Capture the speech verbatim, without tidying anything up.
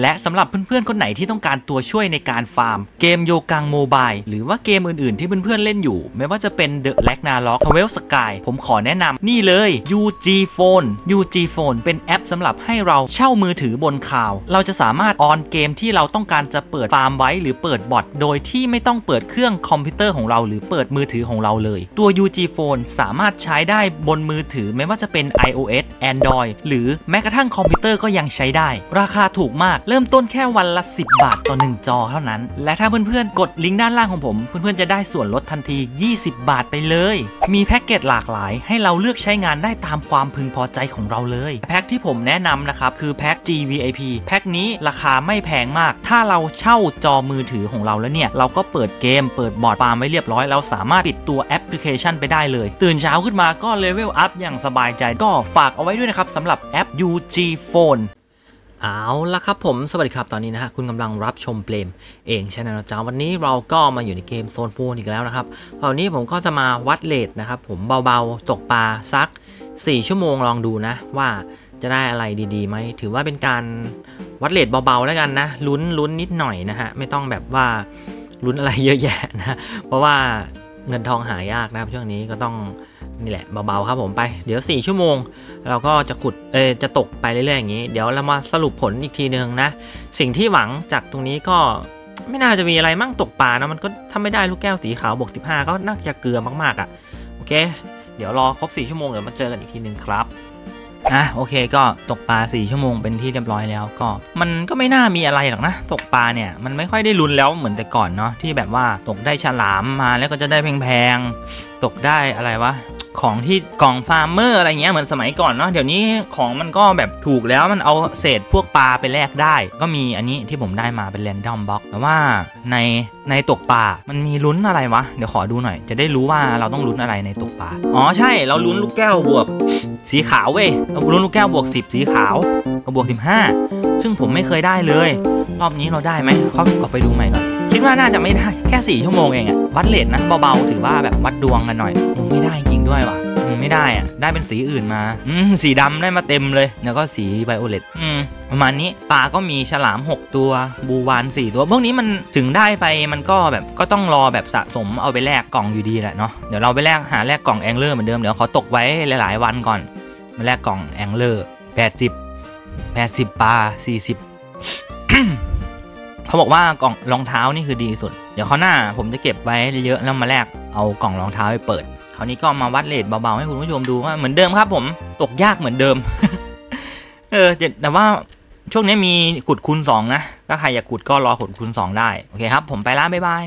และสำหรับเพื่อนๆคนไหนที่ต้องการตัวช่วยในการฟาร์มเกมโยกังโมบายหรือว่าเกมอื่นๆที่เพื่อนๆเล่นอยู่ไม่ว่าจะเป็น The Ragnarok, Twelve Sky ผมขอแนะนำนี่เลย ยู จี Phone ยู จี Phone เป็นแอปสำหรับให้เราเช่ามือถือบนคลาวด์เราจะสามารถออนเกมที่เราต้องการจะเปิดฟาร์มไว้หรือเปิดบอทโดยที่ไม่ต้องเปิดเครื่องคอมพิวเตอร์ของเราหรือเปิดมือถือของเราเลยตัว ยู จี Phone สามารถใช้ได้บนมือถือไม่ว่าจะเป็น iOS, Android หรือแม้กระทั่งคอมพิวเตอร์ก็ยังใช้ได้ราคาถูกมากเริ่มต้นแค่วันละสิบบาทต่อหนึ่งจอเท่านั้นและถ้าเพื่อนๆกดลิงก์ด้านล่างของผมเพื่อนๆจะได้ส่วนลดทันทียี่สิบบาทไปเลยมีแพ็กเกจหลากหลายให้เราเลือกใช้งานได้ตามความพึงพอใจของเราเลยแพ็กที่ผมแนะนำนะครับคือแพ็ก จี วี ไอ พี แพ็กนี้ราคาไม่แพงมากถ้าเราเช่าจอมือถือของเราแล้วเนี่ยเราก็เปิดเกมเปิดบอร์ดฟาร์มไว้เรียบร้อยเราสามารถปิดตัวแอปพลิเคชันไปได้เลยตื่นเช้าขึ้นมาก็เลเวลอัพอย่างสบายใจก็ฝากเอาไว้ด้วยนะครับสำหรับแอป ยู จี Phoneเอาละครับผมสวัสดีครับตอนนี้นะฮะคุณกำลังรับชมเพลมเองใช่ไหมนะจ๊ะวันนี้เราก็มาอยู่ในเกมโซนโฟนอีกแล้วนะครับวันนี้ผมก็จะมาวัดเรทนะครับผมเบาๆตกปลาสักสี่ชั่วโมงลองดูนะว่าจะได้อะไรดีๆไหมถือว่าเป็นการวัดเรทเบาๆแล้วกันนะลุ้นลุ้นนิดหน่อยนะฮะไม่ต้องแบบว่าลุ้นอะไรเยอะแยะนะเพราะว่าเงินทองหายากนะครับช่วงนี้ก็ต้องนี่แหละเบาๆครับผมไปเดี๋ยวสี่ชั่วโมงเราก็จะขุดเออจะตกไปเรื่อยๆอย่างนี้เดี๋ยวเรามาสรุปผลอีกทีนึงนะสิ่งที่หวังจากตรงนี้ก็ไม่น่าจะมีอะไรมั่งตกปลานะมันก็ถ้าไม่ได้ลูกแก้วสีขาวบวกสิบห้าก็น่าจะเกลือมากๆอ่ะโอเคเดี๋ยวรอครบสี่ชั่วโมงเดี๋ยวมาเจอกันอีกทีนึงครับอ่ะโอเคก็ตกปลาสี่ชั่วโมงเป็นที่เรียบร้อยแล้วก็มันก็ไม่น่ามีอะไรหรอกนะตกปลาเนี่ยมันไม่ค่อยได้ลุ้นแล้วเหมือนแต่ก่อนเนาะที่แบบว่าตกได้ฉลามมาแล้วก็จะได้แพงๆตกได้อะไรวะของที่กล่องฟาร์มเมอร์อะไรเงี้ยเหมือนสมัยก่อนเนาะเดี๋ยวนี้ของมันก็แบบถูกแล้วมันเอาเศษพวกปลาไปแลกได้ก็มีอันนี้ที่ผมได้มาเป็นแรนดอมบ็อกแต่ว่าในในตกปลามันมีลุ้นอะไรวะเดี๋ยวขอดูหน่อยจะได้รู้ว่าเราต้องลุ้นอะไรในตกปลาอ๋อใช่เราลุ้นลูกแก้วบวกสีขาวเว้ยเราลุ้นลูกแก้วบวกสิบสีขาวกับบวกสิบห้าซึ่งผมไม่เคยได้เลยรอบนี้เราได้ไหมเขาออกไปดูใหม่ก่อนคิดว่าน่าจะไม่ได้แค่สี่ชั่วโมงเองอะวัดเลทนะเบาๆถือว่าแบบวัดดวงกันหน่อยไม่ได้จริงด้วยว่ะไม่ได้อะได้เป็นสีอื่นมาอืมสีดำได้มาเต็มเลยแล้วก็สีไวโอเลตอืมประมาณนี้ปลาก็มีฉลามหกตัวบูวานสี่ตัวพวกนี้มันถึงได้ไปมันก็แบบก็ต้องรอแบบสะสมเอาไปแลกกล่องอยู่ดีแหละเนาะเดี๋ยวเราไปแลกหาแลกกล่องแองเลอร์เหมือนเดิมเดี๋ยวขอตกไว้หลายๆวันก่อนมาแลกกล่องแองเลอร์แปดสิบ แปดสิบปลาสี่สิบ เขาบอกว่ากล่องรองเท้านี่คือดีสุดเดี๋ยวเขาหน้าผมจะเก็บไว้เยอะๆแล้วมาแลกเอากล่องรองเท้าไปเปิดคราวนี้ก็มาวัดเรทเบาๆให้คุณผู้ชมดูว่าเหมือนเดิมครับผมตกยากเหมือนเดิม เออแต่ว่าช่วงนี้มีขุดคูณสองนะถ้าใครอยากขุดก็รอขุดคูณสองได้โอเคครับผมไปละบ๊ายบาย